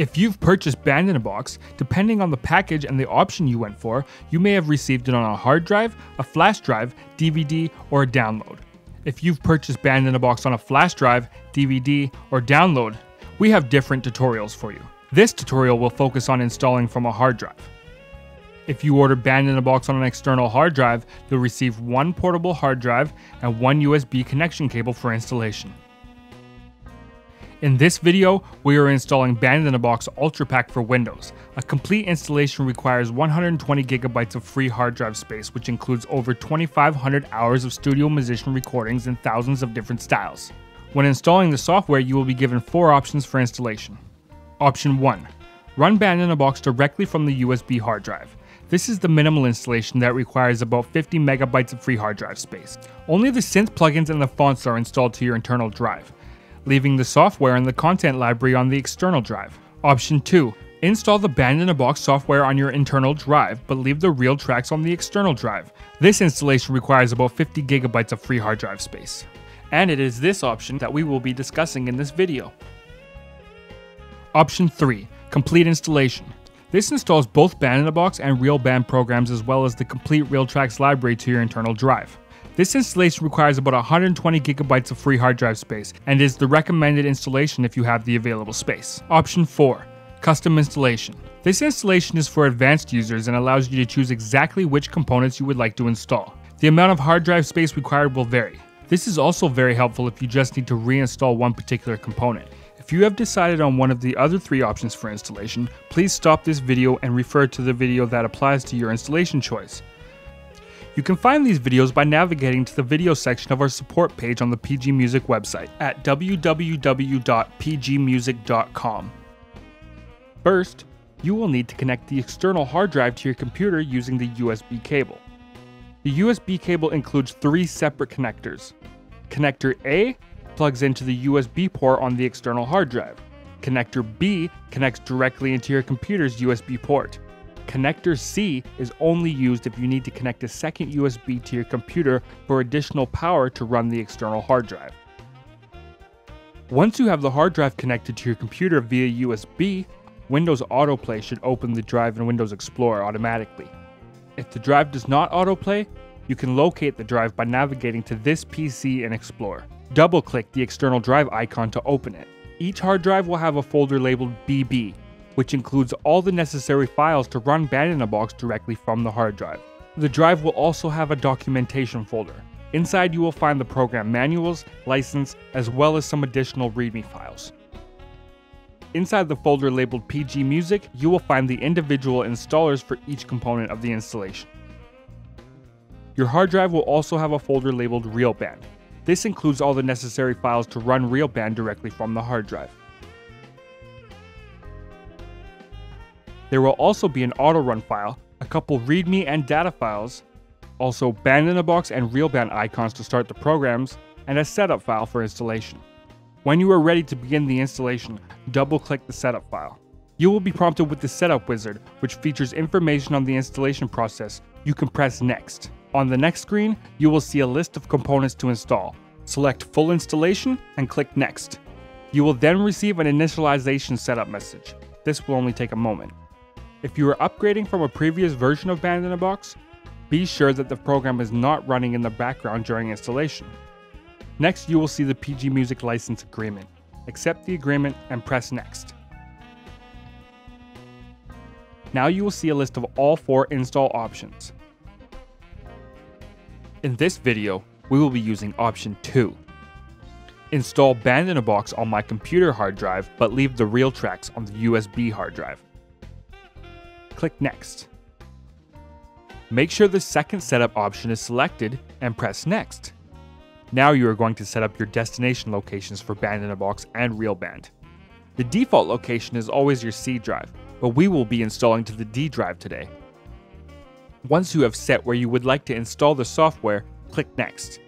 If you've purchased Band in a Box, depending on the package and the option you went for, you may have received it on a hard drive, a flash drive, DVD, or a download. If you've purchased Band in a Box on a flash drive, DVD, or download, we have different tutorials for you. This tutorial will focus on installing from a hard drive. If you order Band in a Box on an external hard drive, you'll receive one portable hard drive and one USB connection cable for installation. In this video, we are installing Band in a Box Ultra Pack for Windows. A complete installation requires 120 GB of free hard drive space, which includes over 2,500 hours of studio musician recordings in thousands of different styles. When installing the software, you will be given four options for installation. Option 1. Run Band in a Box directly from the USB hard drive. This is the minimal installation that requires about 50 MB of free hard drive space. Only the synth plugins and the fonts are installed to your internal drive, leaving the software and the content library on the external drive. Option 2. Install the Band in a Box software on your internal drive, but leave the RealTracks on the external drive. This installation requires about 50 GB of free hard drive space. And it is this option that we will be discussing in this video. Option 3. Complete installation. This installs both Band in a Box and RealBand programs as well as the complete RealTracks library to your internal drive. This installation requires about 120 GB of free hard drive space and is the recommended installation if you have the available space. Option 4. Custom installation. This installation is for advanced users and allows you to choose exactly which components you would like to install. The amount of hard drive space required will vary. This is also very helpful if you just need to reinstall one particular component. If you have decided on one of the other three options for installation, please stop this video and refer to the video that applies to your installation choice. You can find these videos by navigating to the video section of our support page on the PG Music website at www.pgmusic.com. First, you will need to connect the external hard drive to your computer using the USB cable. The USB cable includes three separate connectors. Connector A plugs into the USB port on the external hard drive. Connector B connects directly into your computer's USB port. Connector C is only used if you need to connect a second USB to your computer for additional power to run the external hard drive. Once you have the hard drive connected to your computer via USB, Windows Autoplay should open the drive in Windows Explorer automatically. If the drive does not autoplay, you can locate the drive by navigating to This PC in Explorer. Double-click the external drive icon to open it. Each hard drive will have a folder labeled BB, which includes all the necessary files to run Band in a Box directly from the hard drive. The drive will also have a documentation folder. Inside you will find the program manuals, license, as well as some additional README files. Inside the folder labeled PG Music, you will find the individual installers for each component of the installation. Your hard drive will also have a folder labeled RealBand. This includes all the necessary files to run RealBand directly from the hard drive. There will also be an autorun file, a couple README and data files, also Band in a Box and RealBand icons to start the programs, and a setup file for installation. When you are ready to begin the installation, double-click the setup file. You will be prompted with the setup wizard, which features information on the installation process. You can press Next. On the next screen, you will see a list of components to install. Select Full Installation and click Next. You will then receive an initialization setup message. This will only take a moment. If you are upgrading from a previous version of Band in a Box, be sure that the program is not running in the background during installation. Next, you will see the PG Music license agreement. Accept the agreement and press Next. Now you will see a list of all four install options. In this video, we will be using option 2. Install Band in a Box on my computer hard drive, but leave the RealTracks on the USB hard drive. Click Next. Make sure the second setup option is selected and press Next. Now you are going to set up your destination locations for Band in a Box and RealBand. The default location is always your C drive, but we will be installing to the D drive today. Once you have set where you would like to install the software, click Next.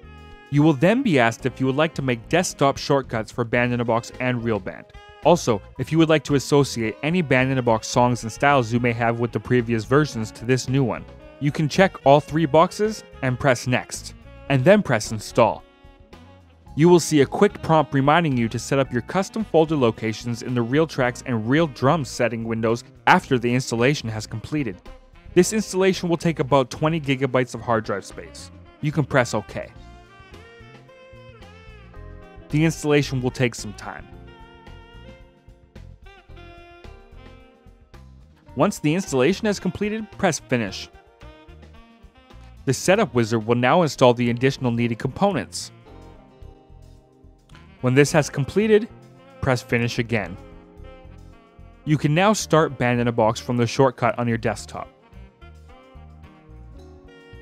You will then be asked if you would like to make desktop shortcuts for Band in a Box and RealBand. Also, if you would like to associate any Band in a Box songs and styles you may have with the previous versions to this new one, you can check all three boxes and press Next, and then press Install. You will see a quick prompt reminding you to set up your custom folder locations in the RealTracks and RealDrums setting windows after the installation has completed. This installation will take about 20 gigabytes of hard drive space. You can press OK. The installation will take some time. Once the installation has completed, press Finish. The setup wizard will now install the additional needed components. When this has completed, press Finish again. You can now start Band in a Box from the shortcut on your desktop.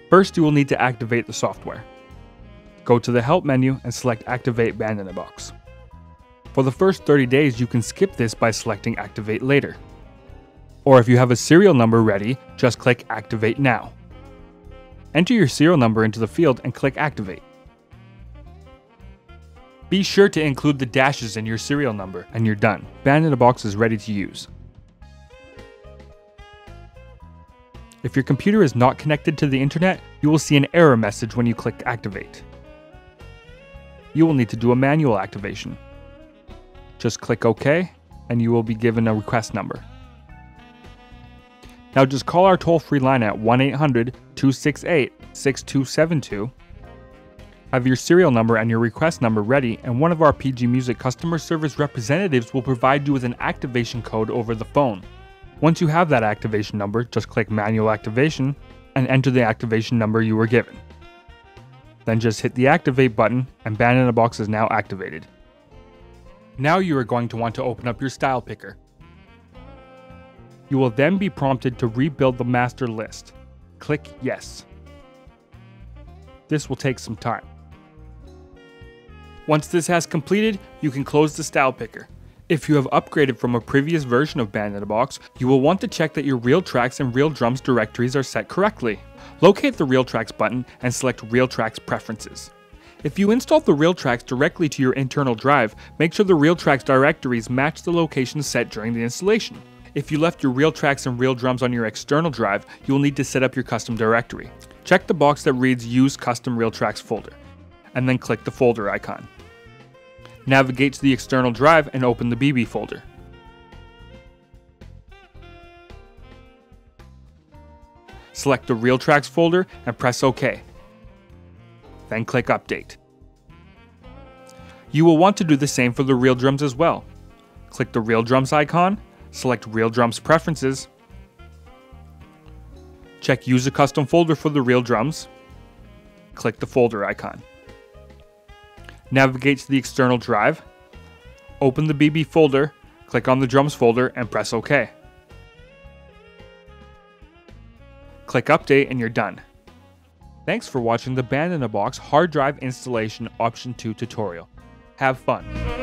First, you will need to activate the software. Go to the Help menu and select Activate Band in a Box. For the first 30 days, you can skip this by selecting Activate Later. Or if you have a serial number ready, just click Activate Now. Enter your serial number into the field and click Activate. Be sure to include the dashes in your serial number, and you're done. Band in a Box is ready to use. If your computer is not connected to the internet, you will see an error message when you click Activate. You will need to do a manual activation. Just click OK, and you will be given a request number. Now just call our toll-free line at 1-800-268-6272. Have your serial number and your request number ready, and one of our PG Music customer service representatives will provide you with an activation code over the phone. Once you have that activation number, just click Manual Activation and enter the activation number you were given. Then just hit the Activate button and Band in a Box is now activated. Now you are going to want to open up your Style Picker. You will then be prompted to rebuild the master list. Click Yes. This will take some time. Once this has completed, you can close the Style Picker. If you have upgraded from a previous version of Band in a Box, you will want to check that your RealTracks and RealDrums directories are set correctly. Locate the RealTracks button and select RealTracks Preferences. If you installed the RealTracks directly to your internal drive, make sure the RealTracks directories match the locations set during the installation. If you left your RealTracks and RealDrums on your external drive, you will need to set up your custom directory. Check the box that reads Use Custom RealTracks Folder, and then click the folder icon. Navigate to the external drive and open the BB folder. Select the RealTracks folder and press OK. Then click Update. You will want to do the same for the RealDrums as well. Click the RealDrums icon, select RealDrums Preferences, check Use a Custom Folder for the RealDrums, click the folder icon. Navigate to the external drive, open the BB folder, click on the drums folder and press OK. Click Update and you're done. Thanks for watching the Band in a Box Hard Drive Installation Option 2 tutorial. Have fun!